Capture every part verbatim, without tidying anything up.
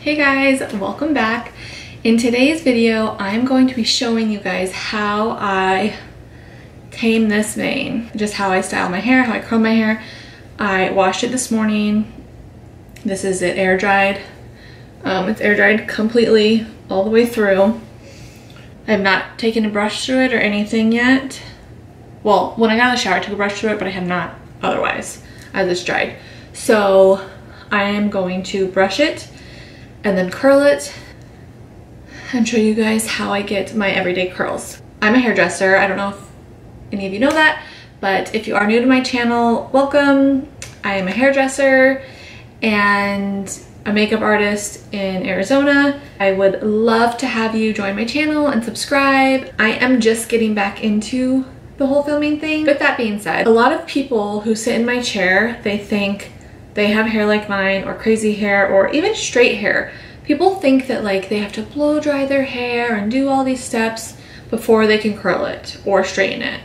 Hey guys, welcome back. In today's video, I'm going to be showing you guys how I tame this mane. Just how I style my hair, how I comb my hair. I washed it this morning. This is it air dried. Um, it's air dried completely all the way through. I've not taken a brush through it or anything yet. Well, when I got out of the shower, I took a brush through it, but I have not otherwise as it's dried. So I am going to brush it and then curl it and show you guys how I get my everyday curls. I'm a hairdresser. I don't know if any of you know that, but if you are new to my channel, welcome. I am a hairdresser and a makeup artist in Arizona. I would love to have you join my channel and subscribe. I am just getting back into the whole filming thing. With that being said, a lot of people who sit in my chair, they think they have hair like mine or crazy hair or even straight hair. People think that like they have to blow dry their hair and do all these steps before they can curl it or straighten it.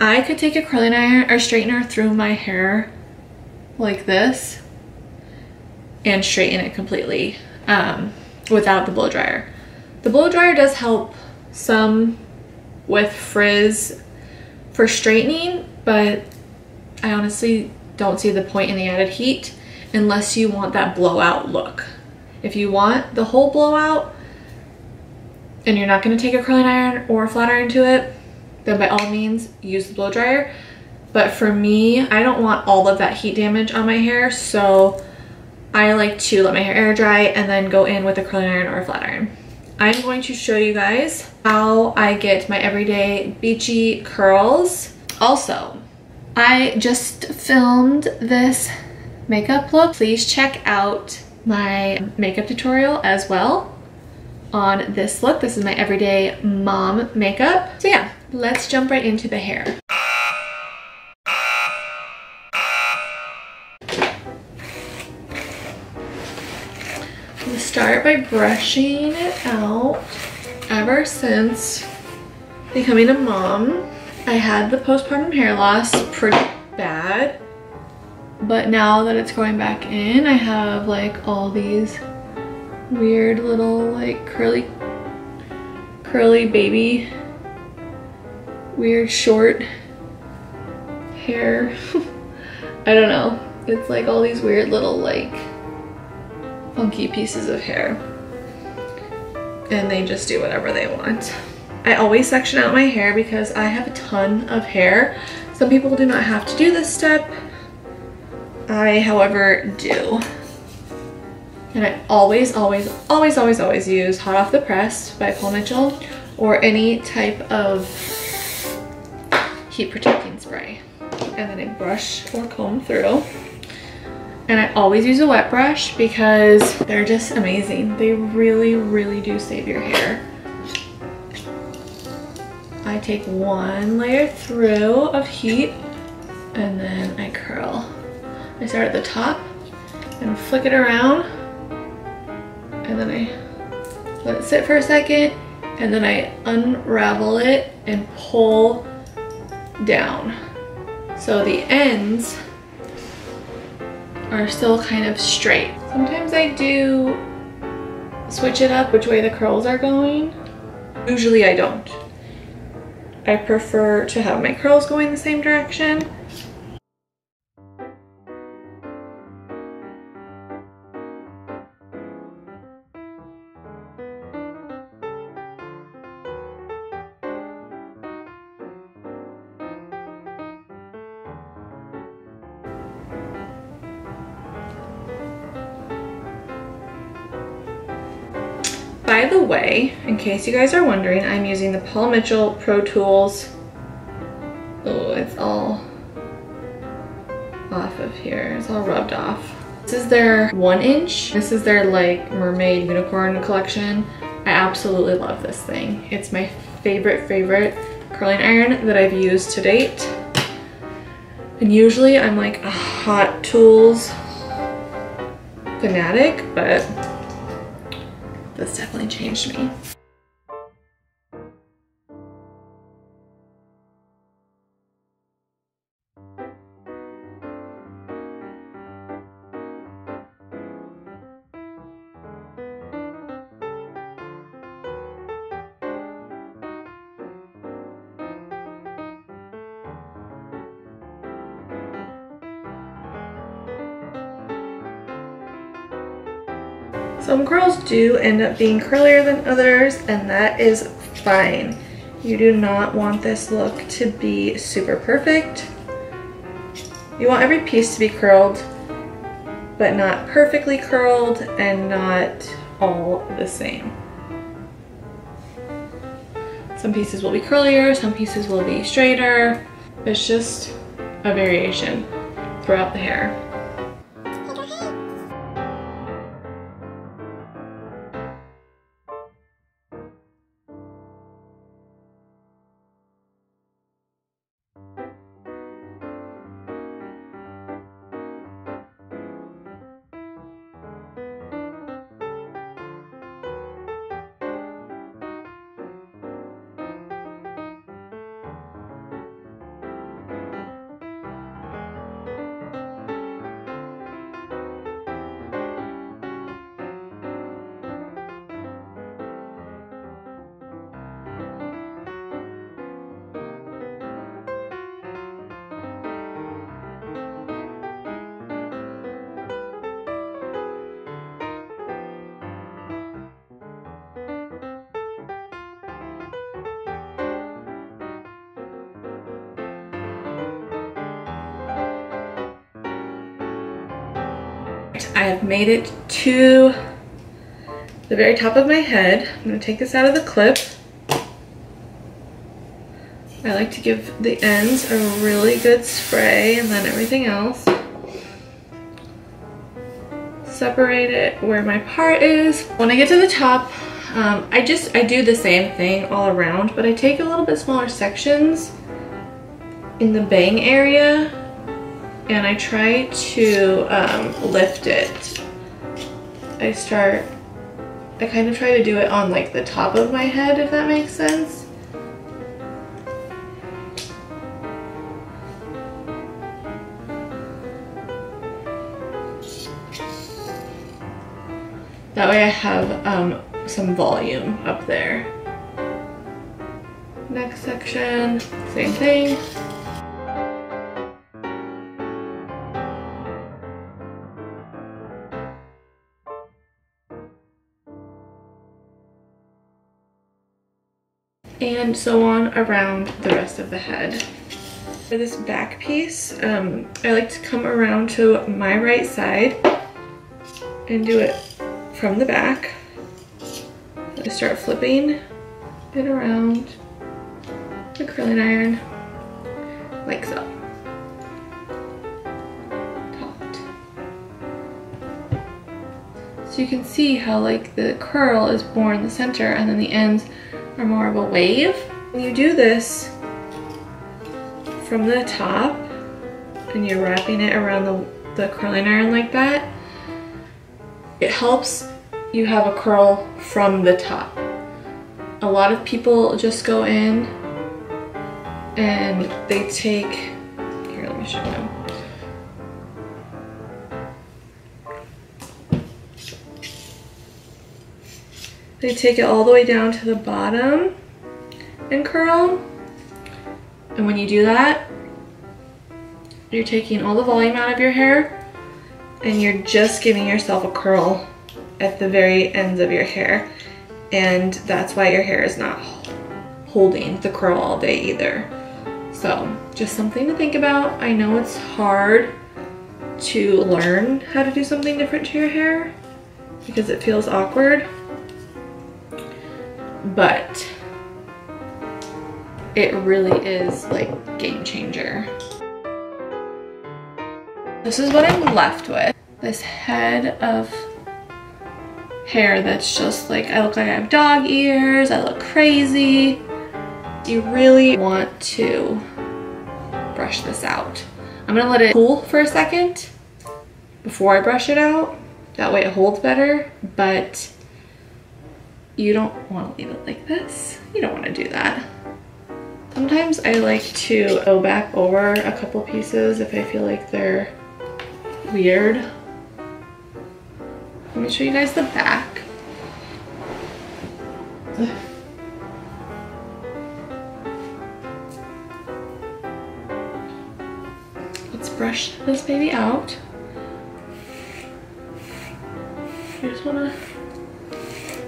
I could take a curling iron or straightener through my hair like this and straighten it completely um, without the blow dryer. The blow dryer does help some with frizz for straightening, but I honestly don't see the point in the added heat unless you want that blowout look. If you want the whole blowout and you're not going to take a curling iron or a flat iron to it, then by all means use the blow dryer. But for me, I don't want all of that heat damage on my hair, so I like to let my hair air dry and then go in with a curling iron or a flat iron. I'm going to show you guys how I get my everyday beachy curls. Also, I just filmed this makeup look. Please check out my makeup tutorial as well on this look. This is my everyday mom makeup. So yeah, let's jump right into the hair. I'm gonna start by brushing it out. Ever since becoming a mom, I had the postpartum hair loss pretty bad, but now that it's growing back in, I have like all these weird little like curly, curly baby, weird short hair. I don't know. It's like all these weird little like funky pieces of hair, and they just do whatever they want. I always section out my hair because I have a ton of hair. Some people do not have to do this step. I, however, do. And I always, always, always, always, always use Hot Off the Press by Paul Mitchell or any type of heat protecting spray. And then I brush or comb through. And I always use a wet brush because they're just amazing. They really, really do save your hair. I take one layer through of heat and then I curl. I start at the top and flick it around and then I let it sit for a second and then I unravel it and pull down. So the ends are still kind of straight. Sometimes I do switch it up which way the curls are going. Usually I don't. I prefer to have my curls going the same direction. By the way, in case you guys are wondering, I'm using the Paul Mitchell Pro Tools. Oh, it's all off of here. It's all rubbed off. This is their one inch. This is their like mermaid unicorn collection. I absolutely love this thing. It's my favorite, favorite curling iron that I've used to date. And usually I'm like a Hot Tools fanatic, but this definitely changed me. Some curls do end up being curlier than others, and that is fine. You do not want this look to be super perfect. You want every piece to be curled, but not perfectly curled and not all the same. Some pieces will be curlier, some pieces will be straighter. It's just a variation throughout the hair. I have made it to the very top of my head. I'm going to take this out of the clip. I like to give the ends a really good spray and then everything else. Separate it where my part is. When I get to the top, um, I just, I do the same thing all around, but I take a little bit smaller sections in the bang area. And I try to um, lift it. I start, I kind of try to do it on like the top of my head, if that makes sense. That way I have um, some volume up there. Next section, same thing. And so on around the rest of the head. For this back piece, um, I like to come around to my right side and do it from the back. I start flipping it around the curling iron, like so. Taut. So you can see how like the curl is born in the center and then the ends are more of a wave. When you do this from the top and you're wrapping it around the, the curling iron like that, it helps you have a curl from the top. A lot of people just go in and they take, here let me show them. They take it all the way down to the bottom and curl. And when you do that, you're taking all the volume out of your hair and you're just giving yourself a curl at the very ends of your hair. And that's why your hair is not holding the curl all day either. So just something to think about. I know it's hard to learn how to do something different to your hair because it feels awkward. But it really is like game changer. This is what I'm left with. This head of hair that's just like, I look like I have dog ears, I look crazy. You really want to brush this out. I'm gonna let it cool for a second before I brush it out. That way it holds better, but you don't want to leave it like this. You don't want to do that. Sometimes I like to go back over a couple pieces if I feel like they're weird. Let me show you guys the back. Let's brush this baby out. I just want to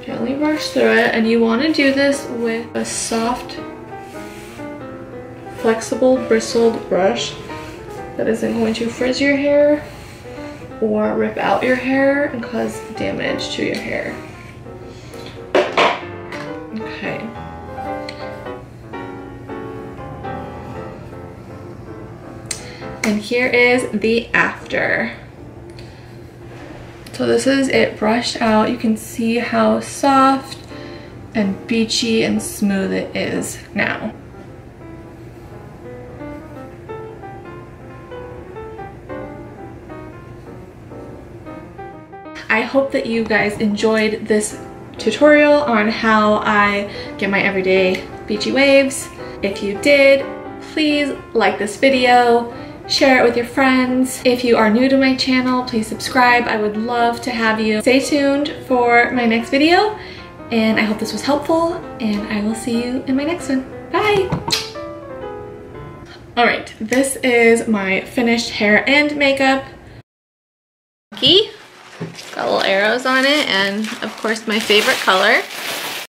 Gently brush through it, and you want to do this with a soft, flexible, bristled brush that isn't going to frizz your hair or rip out your hair and cause damage to your hair. Okay. And here is the after. So this is it brushed out. You can see how soft and beachy and smooth it is now. I hope that you guys enjoyed this tutorial on how I get my everyday beachy waves. If you did, please like this video. Share it with your friends. If you are new to my channel, please subscribe. I would love to have you. Stay tuned for my next video, and I hope this was helpful, and I will see you in my next one. Bye! Alright, this is my finished hair and makeup. Got little arrows on it, and of course my favorite color.